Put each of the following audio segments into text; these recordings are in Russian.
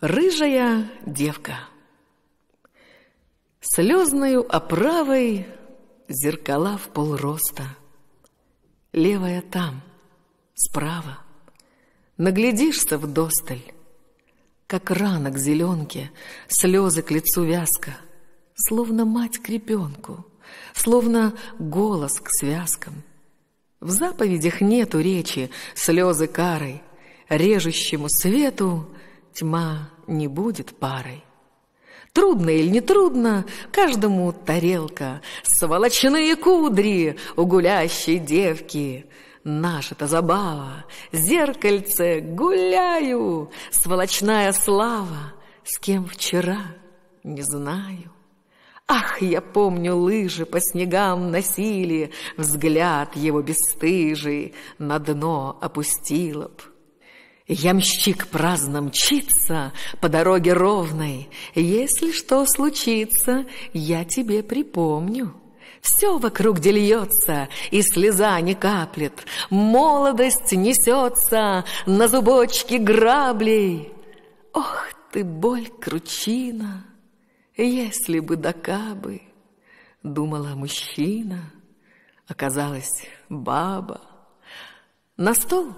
Рыжая девка. Слезною оправой зеркала в полроста. Левая там, справа, наглядишься вдосталь, как рана к зеленке, слезы к лицу вязка, словно мать к ребенку, словно голос к связкам. В заповедях нету речи, слезы карой, режущему свету тьма не будет парой. Трудно или не трудно, каждому тарелка, сволочные кудри у гулящей девки. Наша-то забава, зеркальце, гуляю, сволочная слава, с кем вчера, не знаю. Ах, я помню, лыжи по снегам носили, взгляд его бесстыжий на дно опустила б. Ямщик праздно мчится по дороге ровной. Если что случится, я тебе припомню. Все вокруг где льется, и слеза не каплет. Молодость несется на зубочки граблей. Ох ты, боль, кручина, если бы да кабы, думала мужчина, оказалась баба. На стол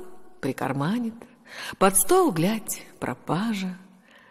прикарманит, под стол, глядь, пропажа,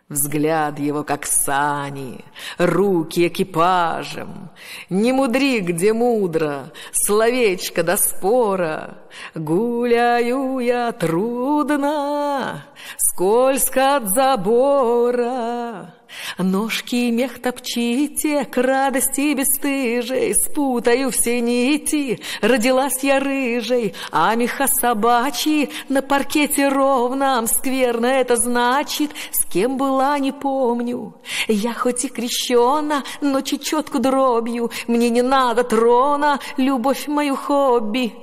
взгляд его, как сани, руки экипажем. Не мудри, где мудро, словечко до спора. Гуляю я трудно, скользко от забора. Ножки и мех топчите, к радости бесстыжей, спутаю все нити, родилась я рыжей, а меха собачьи на паркете ровном. Скверно это значит, с кем была, не помню. Я хоть и крещена, но чечетку дробью, мне не надо трона, любовь мою хобби.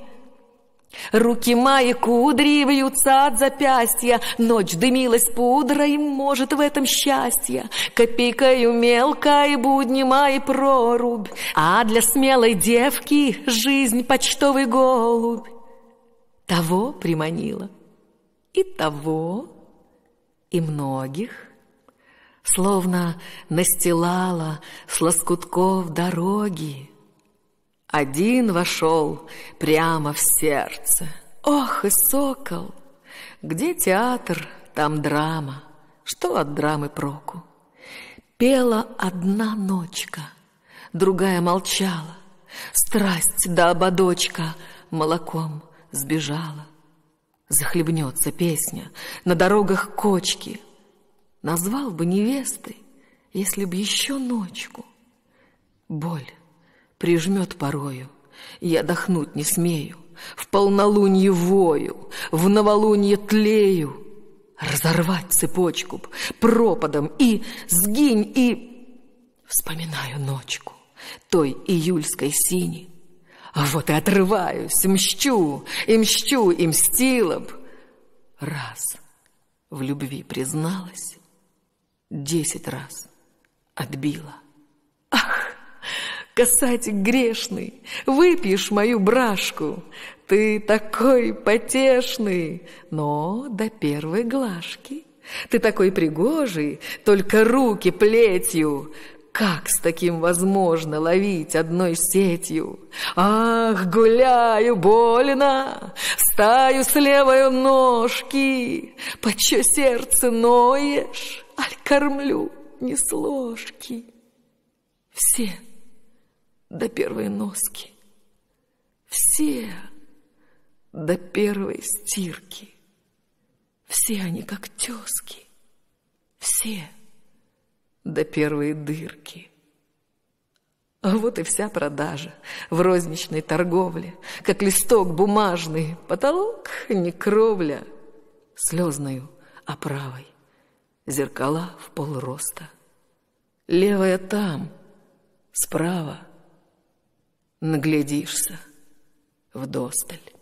Руки мои кудри вьются от запястья, ночь дымилась пудрой, может, в этом счастье. Копейкою мелко и будни мои прорубь, а для смелой девки жизнь почтовый голубь. Того приманила, и того, и многих, словно настилала с лоскутков дороги. Один вошел прямо в сердце. Ох, и сокол! Где театр, там драма. Что от драмы проку? Пела одна ночка, другая молчала. Страсть до ободочка молоком сбежала. Захлебнется песня, на дорогах кочки. Назвал бы невестой, если б еще ночку. Боль прижмет порою, я дохнуть не смею, в полнолунье вою, в новолунье тлею. Разорвать цепочку б пропадом и сгинь, и вспоминаю ночку той июльской сини. А вот и отрываюсь, мщу, и мстила б. Раз в любви призналась, 10 раз отбила. Касатик грешный, выпьешь мою брашку, ты такой потешный, но до первой глажки. Ты такой пригожий, только руки плетью. Как с таким возможно ловить одной сетью? Ах, гуляю больно, стаю с левой ножки. Почё сердце ноешь, аль кормлю не с ложки? Все до первой носки, все до первой стирки, все они как тёзки, все до первой дырки. А вот и вся продажа в розничной торговле, как листок бумажный, потолок не кровля. Слёзною оправой зеркала в полроста. Левая там, справа, наглядишься вдосталь.